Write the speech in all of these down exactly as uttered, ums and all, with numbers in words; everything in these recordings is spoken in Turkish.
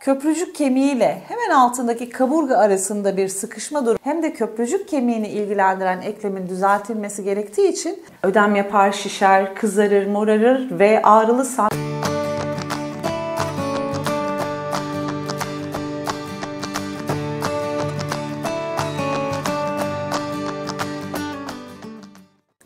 köprücük kemiği ile hemen altındaki kaburga arasında bir sıkışma durumu hem de köprücük kemiğini ilgilendiren eklemin düzeltilmesi gerektiği için ödem yapar, şişer, kızarır, morarır ve ağrılı san.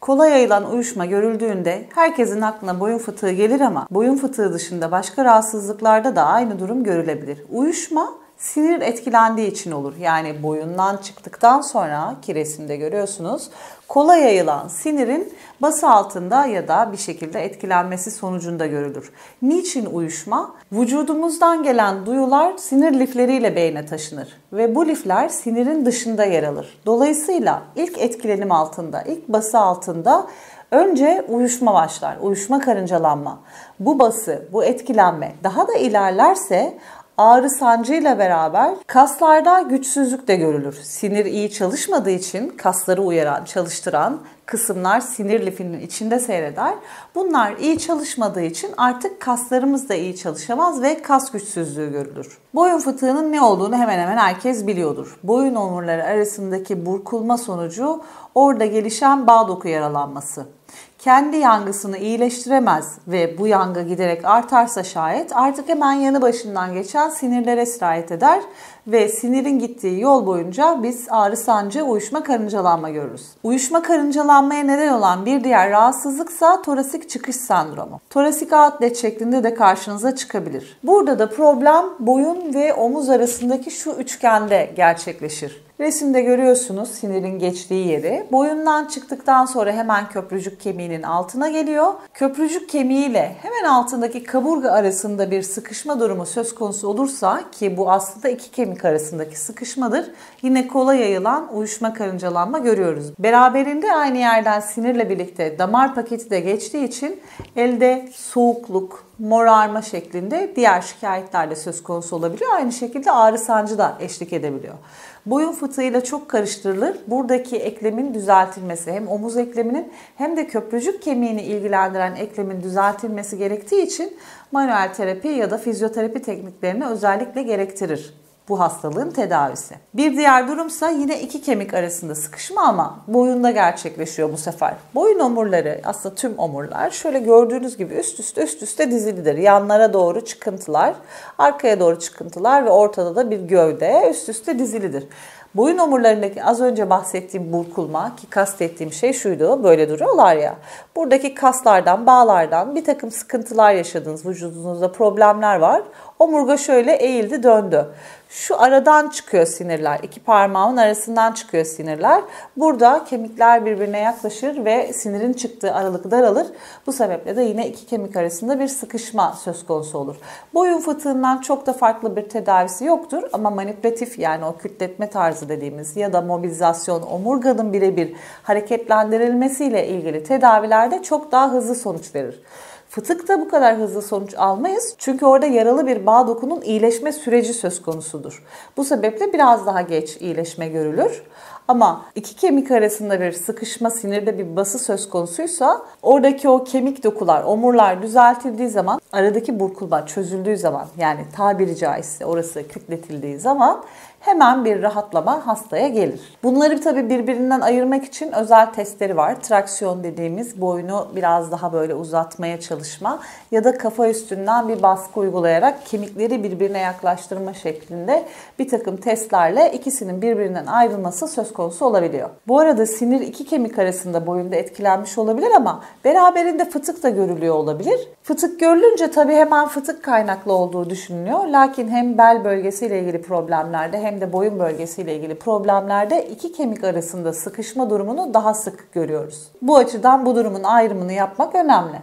Kolay yayılan uyuşma görüldüğünde herkesin aklına boyun fıtığı gelir ama boyun fıtığı dışında başka rahatsızlıklarda da aynı durum görülebilir. Uyuşma sinir etkilendiği için olur. Yani boyundan çıktıktan sonra ki resimde görüyorsunuz kola yayılan sinirin bası altında ya da bir şekilde etkilenmesi sonucunda görülür. Niçin uyuşma? Vücudumuzdan gelen duyular sinir lifleriyle beyne taşınır ve bu lifler sinirin dışında yer alır. Dolayısıyla ilk etkilenim altında, ilk bası altında önce uyuşma başlar, uyuşma karıncalanma. Bu bası, bu etkilenme daha da ilerlerse ağrı sancıyla beraber kaslarda güçsüzlük de görülür. Sinir iyi çalışmadığı için kasları uyaran, çalıştıran kısımlar sinir lifinin içinde seyreder. Bunlar iyi çalışmadığı için artık kaslarımız da iyi çalışamaz ve kas güçsüzlüğü görülür. Boyun fıtığının ne olduğunu hemen hemen herkes biliyordur. Boyun omurları arasındaki burkulma sonucu orada gelişen bağ doku yaralanması. Kendi yangısını iyileştiremez ve bu yangı giderek artarsa şayet artık hemen yanı başından geçen sinirlere sirayet eder ve sinirin gittiği yol boyunca biz ağrı, sancı, uyuşma, karıncalanma görürüz. Uyuşma, karıncalanmaya neden olan bir diğer rahatsızlıksa torasik çıkış sendromu. Torasik outlet şeklinde de karşınıza çıkabilir. Burada da problem boyun ve omuz arasındaki şu üçgende gerçekleşir. Resimde görüyorsunuz sinirin geçtiği yeri. Boyundan çıktıktan sonra hemen köprücük kemiğinin altına geliyor. Köprücük kemiği ile hemen altındaki kaburga arasında bir sıkışma durumu söz konusu olursa ki bu aslında iki kemik arasındaki sıkışmadır. Yine kola yayılan uyuşma karıncalanma görüyoruz. Beraberinde aynı yerden sinirle birlikte damar paketi de geçtiği için elde soğukluk, morarma şeklinde diğer şikayetler de söz konusu olabiliyor. Aynı şekilde ağrı sancı da eşlik edebiliyor. Boyun fıtığıyla çok karıştırılır. Buradaki eklemin düzeltilmesi hem omuz ekleminin hem de köprücük kemiğini ilgilendiren eklemin düzeltilmesi gerektiği için manuel terapi ya da fizyoterapi tekniklerini özellikle gerektirir bu hastalığın tedavisi. Bir diğer durumsa yine iki kemik arasında sıkışma ama boyunda gerçekleşiyor bu sefer. Boyun omurları, aslında tüm omurlar şöyle gördüğünüz gibi üst üste üst üste dizilidir. Yanlara doğru çıkıntılar, arkaya doğru çıkıntılar ve ortada da bir gövde üst üste dizilidir. Boyun omurlarındaki az önce bahsettiğim burkulma ki kastettiğim şey şuydu, böyle duruyorlar ya. Buradaki kaslardan, bağlardan bir takım sıkıntılar yaşadınız, vücudunuzda problemler var. Omurga şöyle eğildi, döndü. Şu aradan çıkıyor sinirler, iki parmağın arasından çıkıyor sinirler. Burada kemikler birbirine yaklaşır ve sinirin çıktığı aralık daralır. Bu sebeple de yine iki kemik arasında bir sıkışma söz konusu olur. Boyun fıtığından çok da farklı bir tedavisi yoktur ama manipülatif yani o kütletme tarzı dediğimiz ya da mobilizasyon, omurganın birebir hareketlendirilmesiyle ilgili tedavilerde çok daha hızlı sonuç verir. Fıtıkta bu kadar hızlı sonuç almayız çünkü orada yaralı bir bağ dokunun iyileşme süreci söz konusudur. Bu sebeple biraz daha geç iyileşme görülür. Ama iki kemik arasında bir sıkışma, sinirde bir bası söz konusuysa oradaki o kemik dokular, omurlar düzeltildiği zaman, aradaki burkulma çözüldüğü zaman yani tabiri caizse orası kütletildiği zaman hemen bir rahatlama hastaya gelir. Bunları tabii birbirinden ayırmak için özel testleri var. Traksiyon dediğimiz boynu biraz daha böyle uzatmaya çalışma ya da kafa üstünden bir baskı uygulayarak kemikleri birbirine yaklaştırma şeklinde bir takım testlerle ikisinin birbirinden ayrılması söz konusu olabiliyor. Bu arada sinir iki kemik arasında boyunda etkilenmiş olabilir ama beraberinde fıtık da görülüyor olabilir. Fıtık görülünce tabii hemen fıtık kaynaklı olduğu düşünülüyor. Lakin hem bel bölgesiyle ilgili problemlerde hem de boyun bölgesiyle ilgili problemlerde iki kemik arasında sıkışma durumunu daha sık görüyoruz. Bu açıdan bu durumun ayrımını yapmak önemli.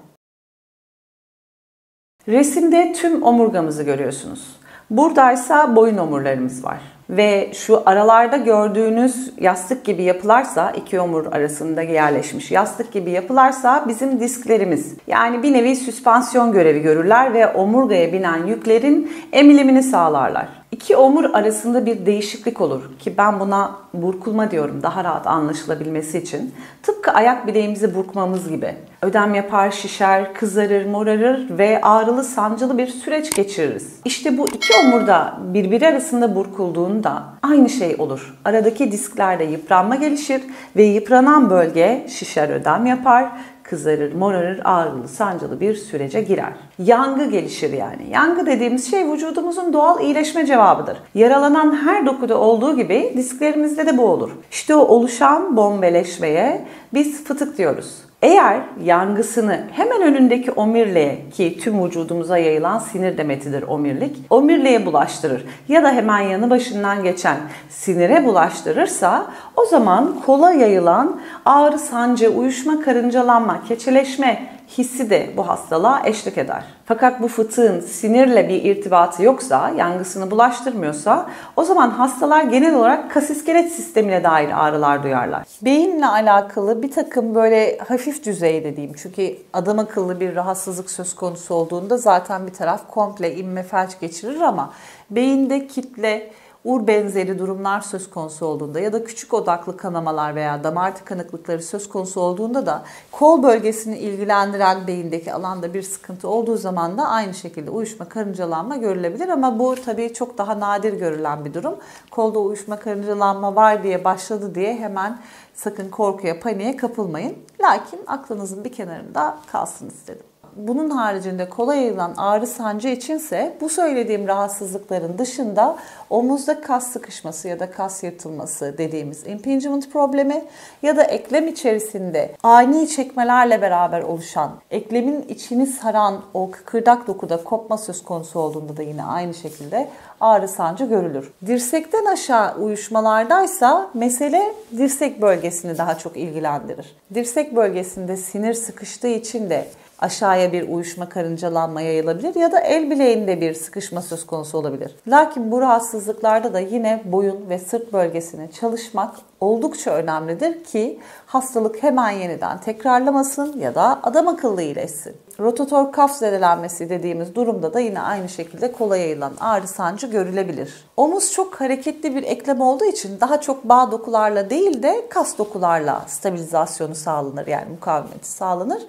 Resimde tüm omurgamızı görüyorsunuz. Buradaysa boyun omurlarımız var. Ve şu aralarda gördüğünüz yastık gibi yapılarsa, iki omur arasında yerleşmiş yastık gibi yapılarsa bizim disklerimiz. Yani bir nevi süspansiyon görevi görürler ve omurgaya binen yüklerin emilimini sağlarlar. İki omur arasında bir değişiklik olur ki ben buna burkulma diyorum, daha rahat anlaşılabilmesi için. Tıpkı ayak bileğimizi burkmamız gibi. Ödem yapar, şişer, kızarır, morarır ve ağrılı sancılı bir süreç geçiririz. İşte bu iki omurda birbiri arasında burkulduğunda aynı şey olur. Aradaki disklerde yıpranma gelişir ve yıpranan bölge şişer, ödem yapar, kızarır, morarır, ağrılı, sancılı bir sürece girer. Yangı gelişir yani. Yangı dediğimiz şey vücudumuzun doğal iyileşme cevabıdır. Yaralanan her dokuda olduğu gibi disklerimizde de bu olur. İşte o oluşan bombeleşmeye biz fıtık diyoruz. Eğer yangısını hemen önündeki omuriliğe, ki tüm vücudumuza yayılan sinir demetidir omurilik, omuriliğe bulaştırır ya da hemen yanı başından geçen sinire bulaştırırsa, o zaman kola yayılan ağrı, sancı, uyuşma, karıncalanma, keçeleşme hissi de bu hastalığa eşlik eder. Fakat bu fıtığın sinirle bir irtibatı yoksa, yangısını bulaştırmıyorsa, o zaman hastalar genel olarak kas iskelet sistemine dair ağrılar duyarlar. Beyinle alakalı bir takım böyle hafif düzeyde diyeyim, çünkü adam akıllı bir rahatsızlık söz konusu olduğunda zaten bir taraf komple inme felç geçirir, ama beyinde kitle, ur benzeri durumlar söz konusu olduğunda ya da küçük odaklı kanamalar veya damar tıkanıklıkları söz konusu olduğunda da kol bölgesini ilgilendiren beyindeki alanda bir sıkıntı olduğu zaman da aynı şekilde uyuşma, karıncalanma görülebilir, ama bu tabii çok daha nadir görülen bir durum. Kolda uyuşma, karıncalanma var diye başladı diye hemen sakın korkuya, paniğe kapılmayın. Lakin aklınızın bir kenarında kalsın istedim. Bunun haricinde kola yayılan ağrı, sancı içinse bu söylediğim rahatsızlıkların dışında omuzda kas sıkışması ya da kas yırtılması dediğimiz impingement problemi ya da eklem içerisinde ani çekmelerle beraber oluşan, eklemin içini saran o kıkırdak dokuda kopma söz konusu olduğunda da yine aynı şekilde ağrı, sancı görülür. Dirsekten aşağı uyuşmalardaysa mesele dirsek bölgesini daha çok ilgilendirir. Dirsek bölgesinde sinir sıkıştığı için de aşağıya bir uyuşma, karıncalanma yayılabilir ya da el bileğinde bir sıkışma söz konusu olabilir. Lakin bu rahatsızlıklarda da yine boyun ve sırt bölgesine çalışmak oldukça önemlidir ki hastalık hemen yeniden tekrarlamasın ya da adam akıllı iyileşsin. Rotator kaf zedelenmesi dediğimiz durumda da yine aynı şekilde kola yayılan ağrı, sancı görülebilir. Omuz çok hareketli bir eklem olduğu için daha çok bağ dokularla değil de kas dokularla stabilizasyonu sağlanır, yani mukavemeti sağlanır.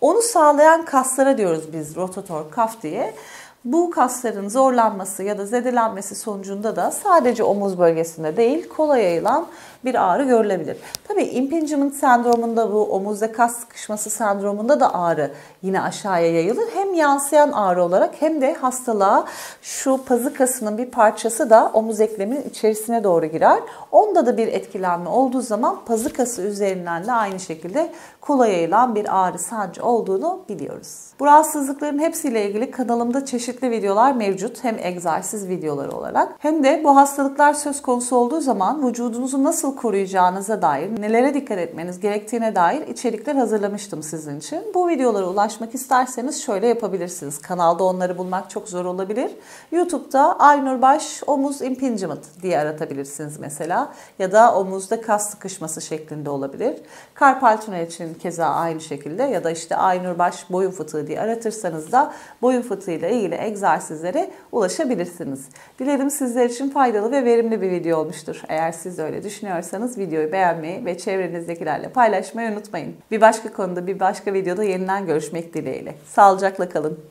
Onu sağlayan kaslara diyoruz biz rotator kaf diye. Bu kasların zorlanması ya da zedelenmesi sonucunda da sadece omuz bölgesinde değil, kola yayılan bir ağrı görülebilir. Tabii impingement sendromunda, bu omuzda kas sıkışması sendromunda da ağrı yine aşağıya yayılır. Hem yansıyan ağrı olarak hem de hastalığa şu pazıkasının bir parçası da omuz ekleminin içerisine doğru girer. Onda da bir etkilenme olduğu zaman pazıkası üzerinden de aynı şekilde kola yayılan bir ağrı, sancı olduğunu biliyoruz. Bu rahatsızlıkların hepsiyle ilgili kanalımda çeşitli videolar mevcut, hem egzersiz videoları olarak hem de bu hastalıklar söz konusu olduğu zaman vücudunuzu nasıl koruyacağınıza dair, nelere dikkat etmeniz gerektiğine dair içerikler hazırlamıştım sizin için. Bu videolara ulaşmak isterseniz şöyle yapabilirsiniz. Kanalda onları bulmak çok zor olabilir. YouTube'da Aynurbaş omuz impingement diye aratabilirsiniz mesela, ya da omuzda kas sıkışması şeklinde olabilir. Karpaltünel için keza aynı şekilde, ya da işte Aynurbaş boyun fıtığı diye aratırsanız da boyun fıtığı ile ilgili egzersizlere ulaşabilirsiniz. Dilerim sizler için faydalı ve verimli bir video olmuştur. Eğer siz de öyle düşünüyorsanız videoyu beğenmeyi ve çevrenizdekilerle paylaşmayı unutmayın. Bir başka konuda, bir başka videoda yeniden görüşmek dileğiyle. Sağlıcakla kalın.